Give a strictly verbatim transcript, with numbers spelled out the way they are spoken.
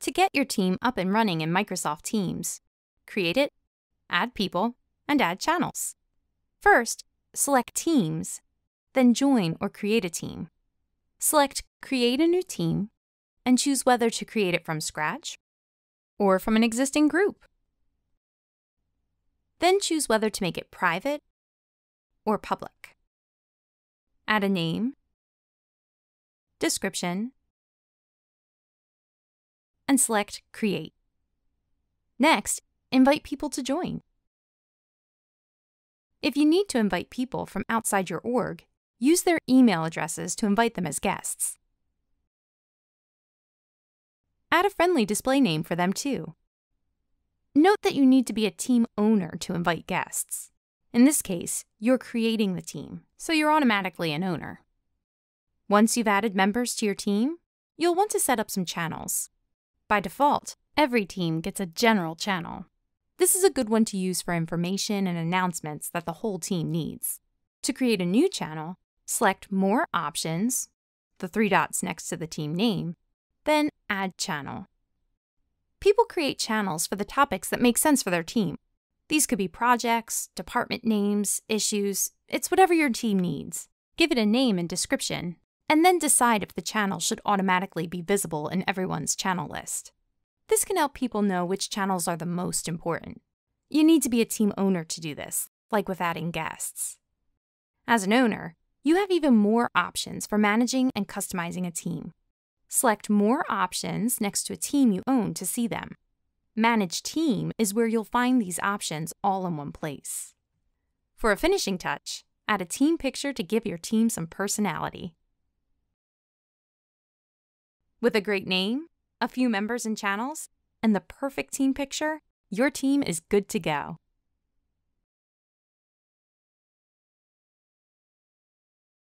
To get your team up and running in Microsoft Teams, create it, add people, and add channels. First, select Teams, then join or create a team. Select Create a New Team and choose whether to create it from scratch or from an existing group. Then choose whether to make it private or public. Add a name, description, and select Create. Next, invite people to join. If you need to invite people from outside your org, use their email addresses to invite them as guests. Add a friendly display name for them too. Note that you need to be a team owner to invite guests. In this case, you're creating the team, so you're automatically an owner. Once you've added members to your team, you'll want to set up some channels. By default, every team gets a general channel. This is a good one to use for information and announcements that the whole team needs. To create a new channel, select More Options, the three dots next to the team name, then Add Channel. People create channels for the topics that make sense for their team. These could be projects, department names, issues, it's whatever your team needs. Give it a name and description, and then decide if the channel should automatically be visible in everyone's channel list. This can help people know which channels are the most important. You need to be a team owner to do this, like with adding guests. As an owner, you have even more options for managing and customizing a team. Select More Options next to a team you own to see them. Manage Team is where you'll find these options all in one place. For a finishing touch, add a team picture to give your team some personality. With a great name, a few members and channels, and the perfect team picture, your team is good to go.